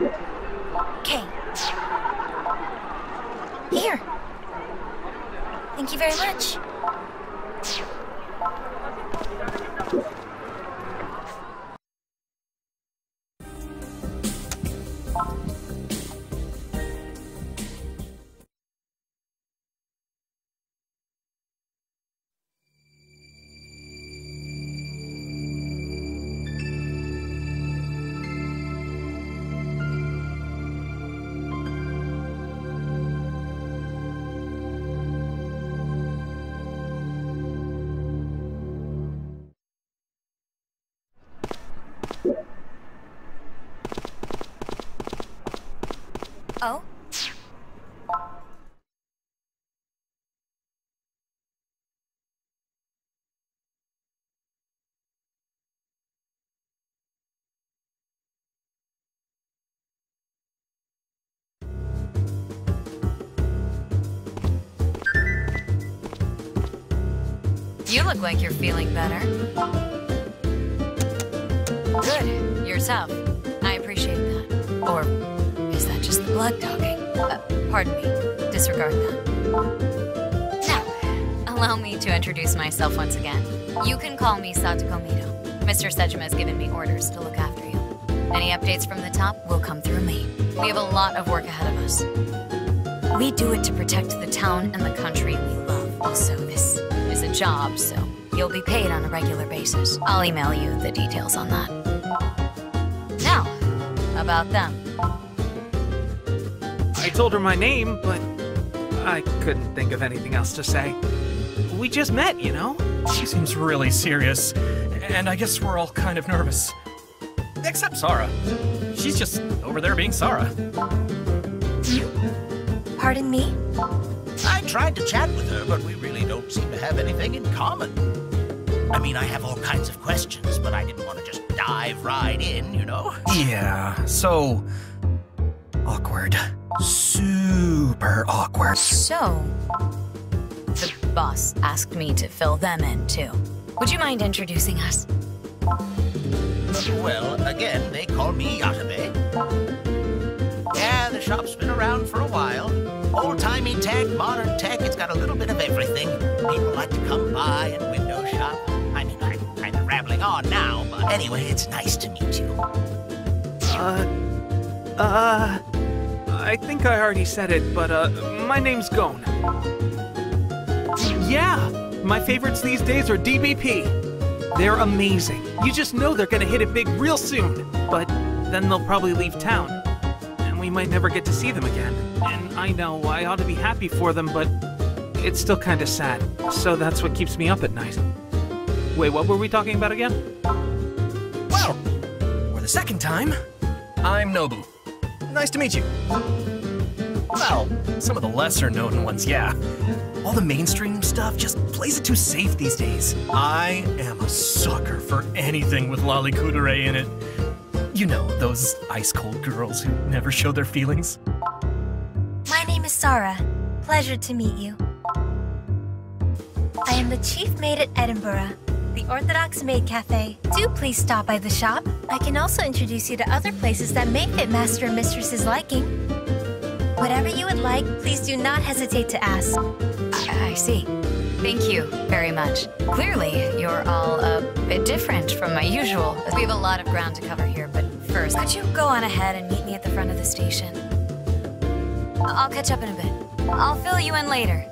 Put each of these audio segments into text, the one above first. Okay. Here. Thank you very much. Oh? You look like you're feeling better. Good. You're tough. I appreciate that. Or... just the blood talking. Pardon me. Disregard that. Now, allow me to introduce myself once again. You can call me Satoko Komido. Mr. Sejima has given me orders to look after you. Any updates from the top will come through me. We have a lot of work ahead of us. We do it to protect the town and the country we love. Also, this is a job, so you'll be paid on a regular basis. I'll email you the details on that. Now, about them. I told her my name, but I couldn't think of anything else to say. We just met, you know? She seems really serious, and I guess we're all kind of nervous. Except Sarah. She's just over there being Sarah. You... pardon me? I tried to chat with her, but we really don't seem to have anything in common. I mean, I have all kinds of questions, but I didn't want to just dive right in, you know? Yeah, so... awkward. Super awkward. So, the boss asked me to fill them in, too. Would you mind introducing us? Well, again, they call me Yatabe. Yeah, the shop's been around for a while. Old-timey tech, modern tech, it's got a little bit of everything. People like to come by and window shop. I mean, I'm kind of rambling on now, but anyway, it's nice to meet you. I think I already said it, but, my name's Gon. Yeah, my favorites these days are DBP. They're amazing. You just know they're gonna hit it big real soon, but then they'll probably leave town, and we might never get to see them again. And I know I ought to be happy for them, but it's still kinda sad, so that's what keeps me up at night. Wait, what were we talking about again? Well, for the second time, I'm Nobu. Nice to meet you. Well, some of the lesser-known ones, yeah. All the mainstream stuff just plays it too safe these days. I am a sucker for anything with Loli Kudere in it. You know, those ice-cold girls who never show their feelings. My name is Sarah. Pleasure to meet you. I am the chief maid at Edinburgh, the Orthodox Maid Cafe. Do please stop by the shop. I can also introduce you to other places that may fit Master and Mistress's liking. Whatever you would like, please do not hesitate to ask. I see. Thank you very much. Clearly, you're all a bit different from my usual. We have a lot of ground to cover here, but first, could you go on ahead and meet me at the front of the station? I'll catch up in a bit. I'll fill you in later.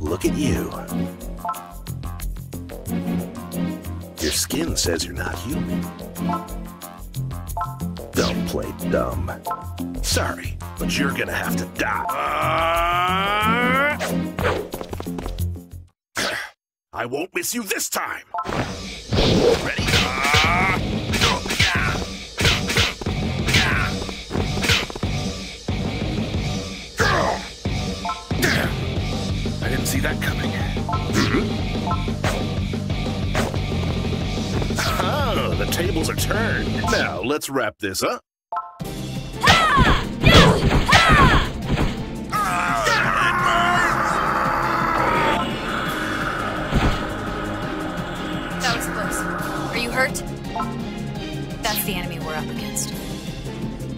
Look at you. Your skin says you're not human. Don't play dumb. Sorry, but you're gonna have to die. I won't miss you this time. Ready? I didn't see that coming. Oh, the tables are turned. Now, let's wrap this up. That was close. Are you hurt? That's the enemy we're up against.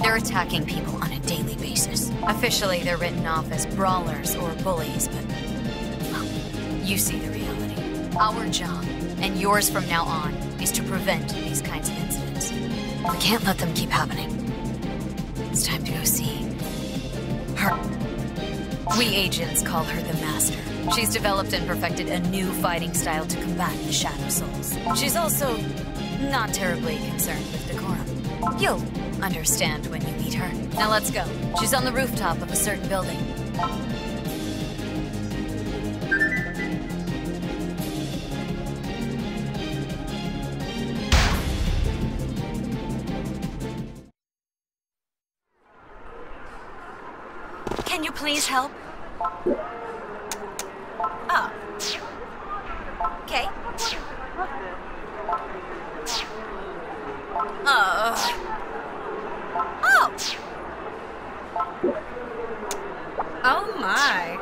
They're attacking people on a daily basis. Officially, they're written off as brawlers or bullies, but you see the reality. Our job, and yours from now on, is to prevent these kinds of incidents. We can't let them keep happening. It's time to go see her. We agents call her the Master. She's developed and perfected a new fighting style to combat the Shadow Souls. She's also not terribly concerned with decorum. You'll understand when you meet her. Now let's go. She's on the rooftop of a certain building. Can you please help? Oh. Okay. Oh! Oh my!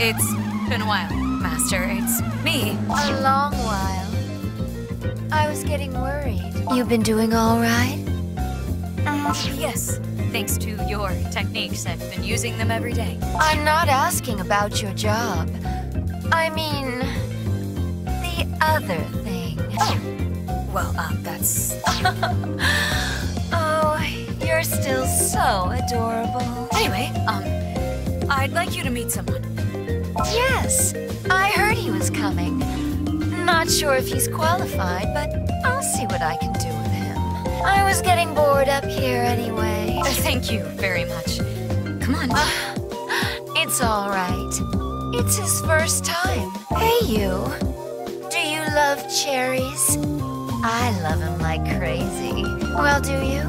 It's been a while, Master. It's me. A long while. I was getting worried. You've been doing all right? Yes. Thanks to your techniques, I've been using them every day. I'm not asking about your job. I mean, the other thing. Oh. Well, that's... Oh, you're still so adorable. Anyway, I'd like you to meet someone. Yes, I heard he was coming. Not sure if he's qualified, but I'll see what I can do with him. I was getting bored up here anyway. Thank you very much. Come on. It's all right. It's his first time. Hey, you. Do you love cherries? I love them like crazy. Well, do you?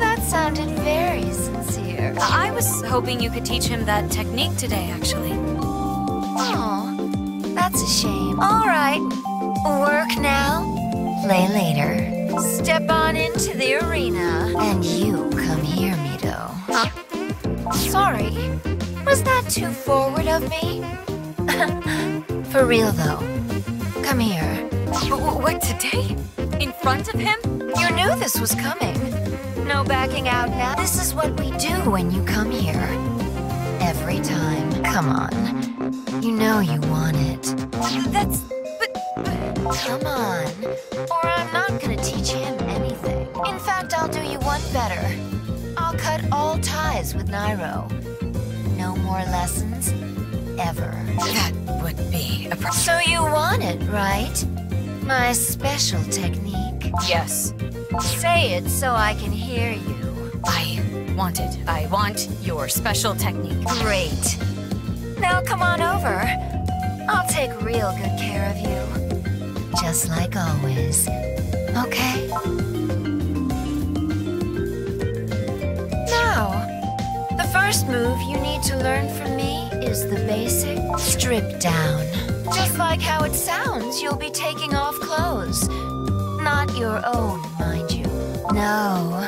That sounded very sincere. I was hoping you could teach him that technique today, actually. Oh, that's a shame. All right, work now, play later. Step on into the arena. And you come here, Mido. Huh? Sorry, was that too forward of me? For real, though, come here. What, today? In front of him? You knew this was coming. No backing out now. This is what we do when you come here. Every time. Come on. You know you want it. That's... but... Come on, or I'm not gonna teach him anything. In fact, I'll do you one better. I'll cut all ties with Nairo. No more lessons, ever. That would be a problem. So you want it, right? My special technique? Yes. Say it so I can hear you. I want it. I want your special technique. Great. Now come on over. I'll take real good care of you. Just like always. Okay? Now, the first move you need to learn from me is the basic strip down. Just like how it sounds, you'll be taking off clothes. Not your own, mind you. No.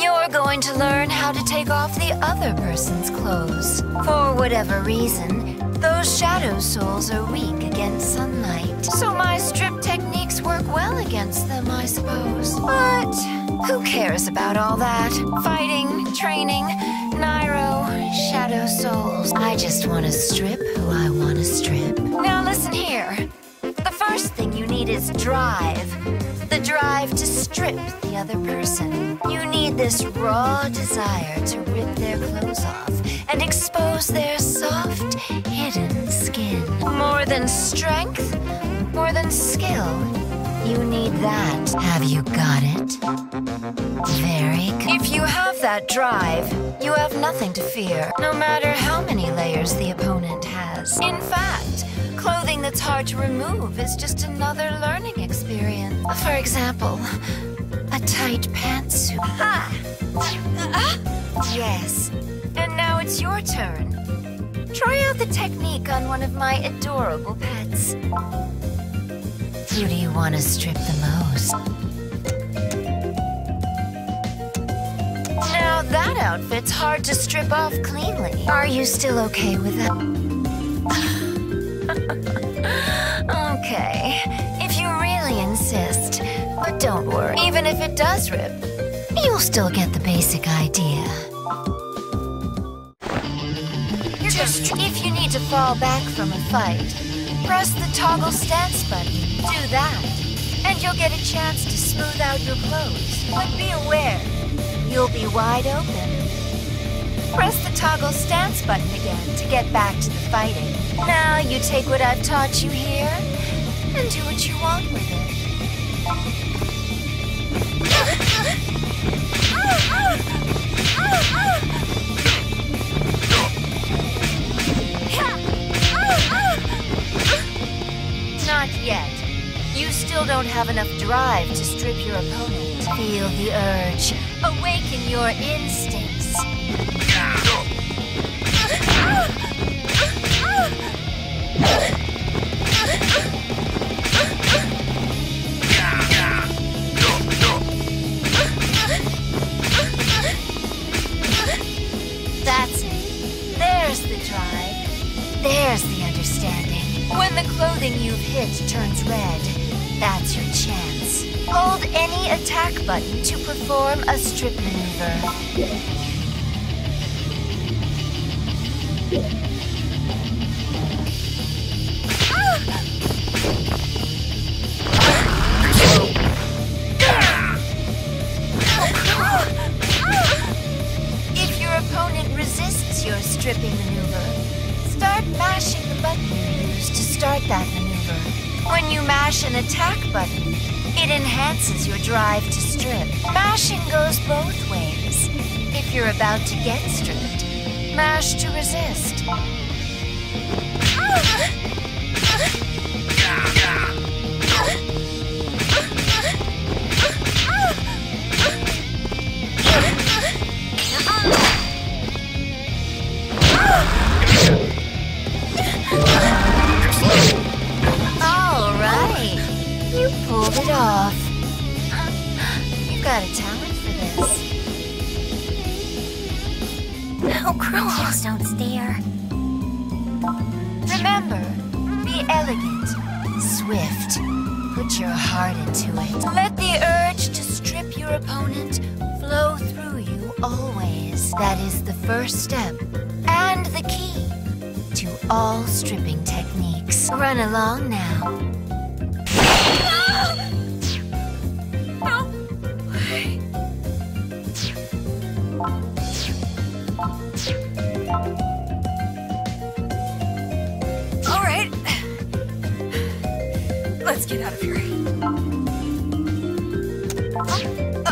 You're going to learn how to take off the other person's clothes. For whatever reason, those shadow souls are weak against sunlight. So my strip techniques work well against them, I suppose. But who cares about all that? Fighting, training, Nairo, shadow souls. I just want to strip who I want to strip. Now listen here. The first thing you need is drive. The drive to strip the other person. You need this raw desire to rip their clothes off and expose their soft, hidden skin. More than strength, more than skill, you need that. Have you got it? Very good. If you have that drive, you have nothing to fear, no matter how many layers the opponent has. In fact, clothing that's hard to remove is just another learning experience. For example, a tight pantsuit. Ha! Yes. And now it's your turn. Try out the technique on one of my adorable pets. Who do you want to strip the most? Now that outfit's hard to strip off cleanly. Are you still okay with that? Okay, if you really insist, but don't worry. Even if it does rip, you'll still get the basic idea. Just if you need to fall back from a fight, press the toggle stance button. Do that, and you'll get a chance to smooth out your clothes. But be aware, you'll be wide open. Press the toggle stance button again to get back to the fighting. Now you take what I've taught you here and do what you want with it. Not yet. You still don't have enough drive to strip your opponent. Feel the urge. Awaken your instincts. That's it. There's the drive. There's the understanding. When the clothing you've hit turns red, that's your chance. Hold any attack button to perform a strip maneuver. If your opponent resists your stripping maneuver, start mashing the button you used to start that maneuver. When you mash an attack button, it enhances your drive to strip. Mashing goes both ways. If you're about to get stripped, mash to resist. All right, you pulled it off. You've got a talent for this. How cruel. Just don't stare. Remember, be elegant, swift. Put your heart into it. Let the urge to strip your opponent flow through you always. That is the first step and the key to all stripping techniques. Run along now.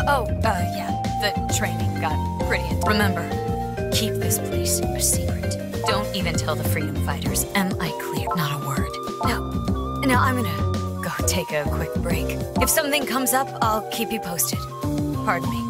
Yeah, the training got pretty intense. Remember, keep this place a secret. Don't even tell the freedom fighters. Am I clear? Not a word. Now I'm gonna go take a quick break. If something comes up, I'll keep you posted. Pardon me.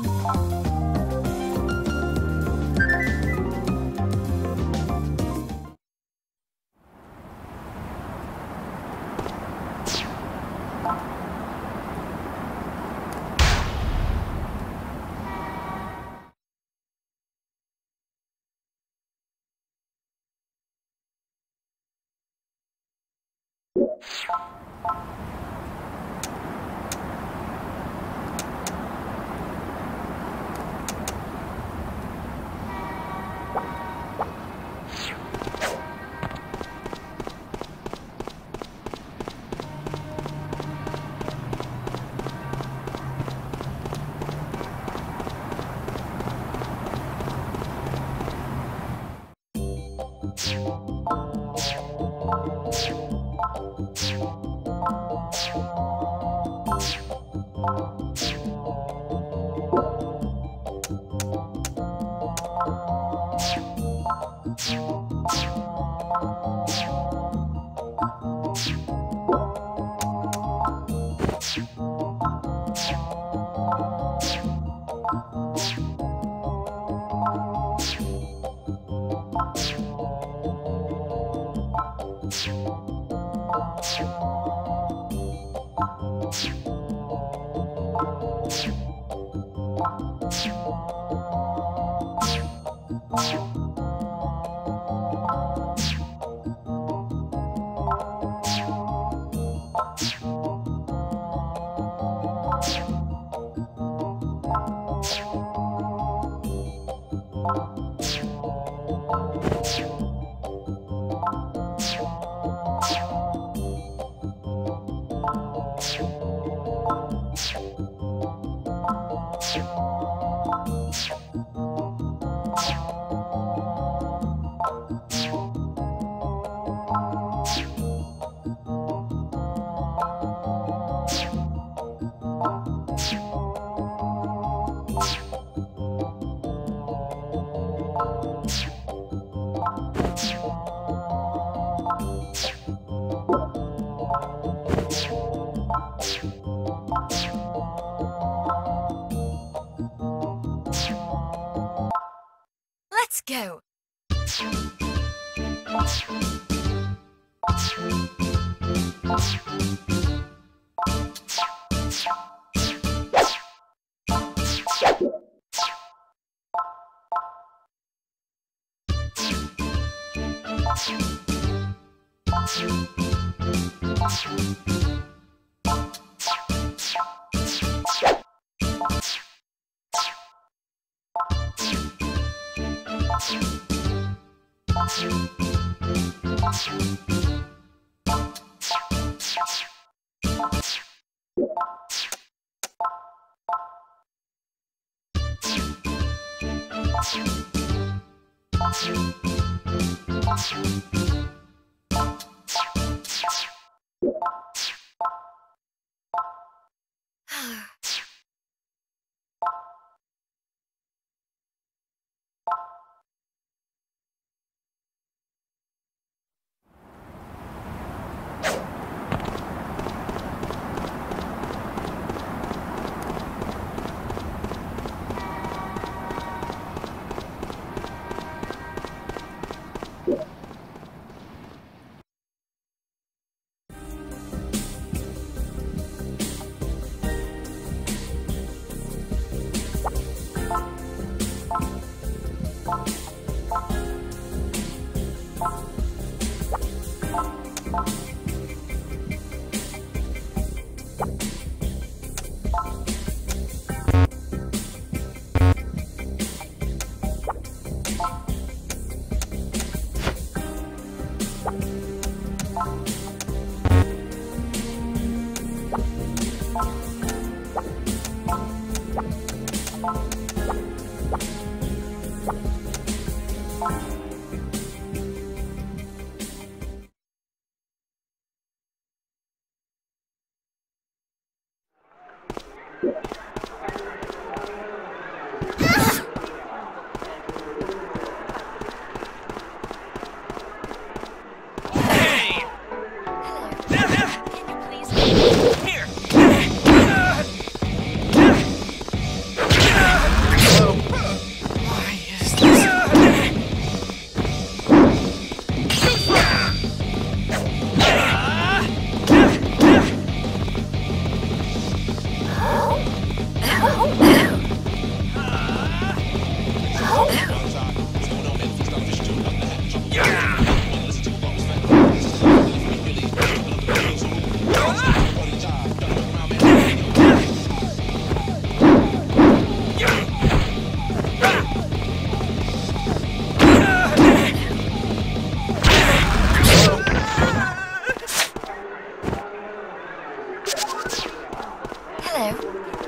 Hello.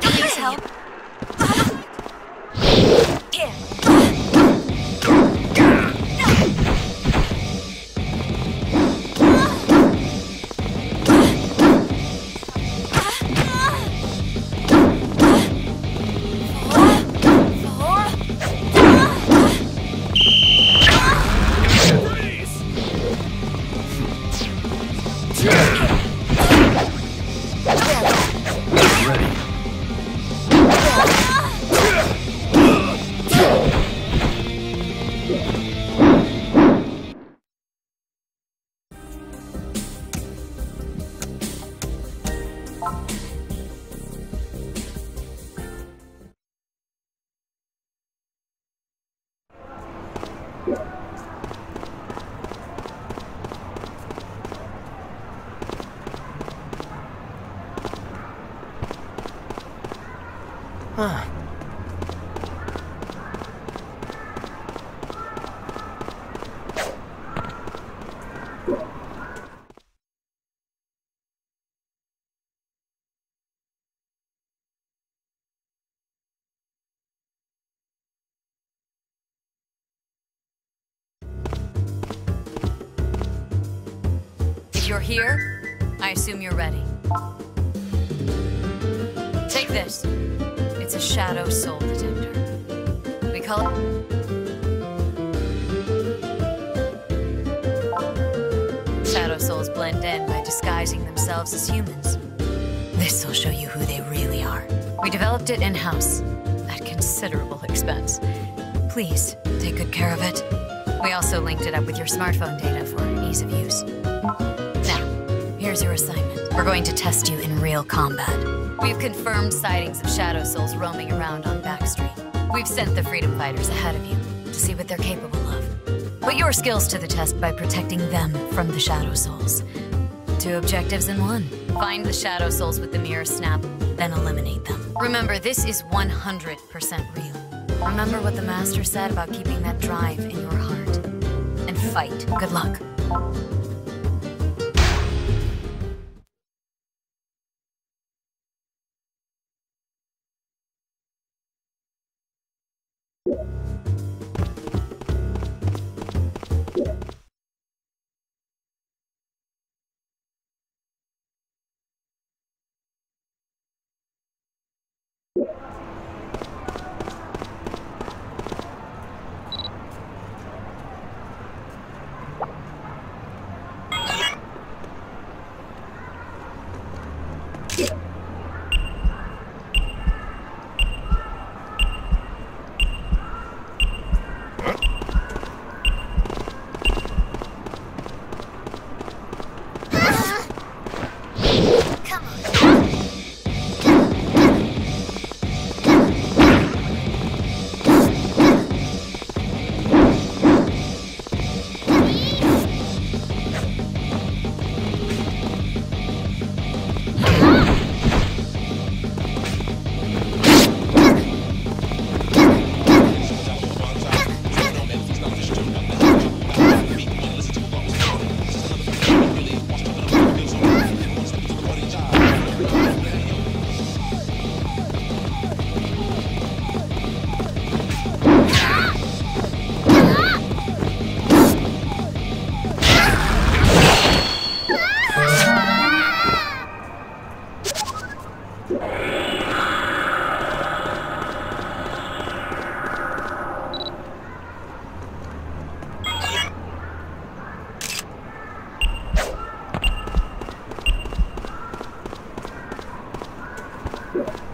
Can you help? You're here? I assume you're ready. Take this. It's a shadow soul detector. We call it... Shadow souls blend in by disguising themselves as humans. This will show you who they really are. We developed it in-house, at considerable expense. Please, take good care of it. We also linked it up with your smartphone data for ease of use. Here's your assignment. We're going to test you in real combat. We've confirmed sightings of shadow souls roaming around on Backstreet. We've sent the freedom fighters ahead of you to see what they're capable of. Put your skills to the test by protecting them from the shadow souls. 2 objectives in one. Find the shadow souls with the mirror snap, then eliminate them. Remember, this is 100% real. Remember what the master said about keeping that drive in your heart. And fight. Good luck. Yeah.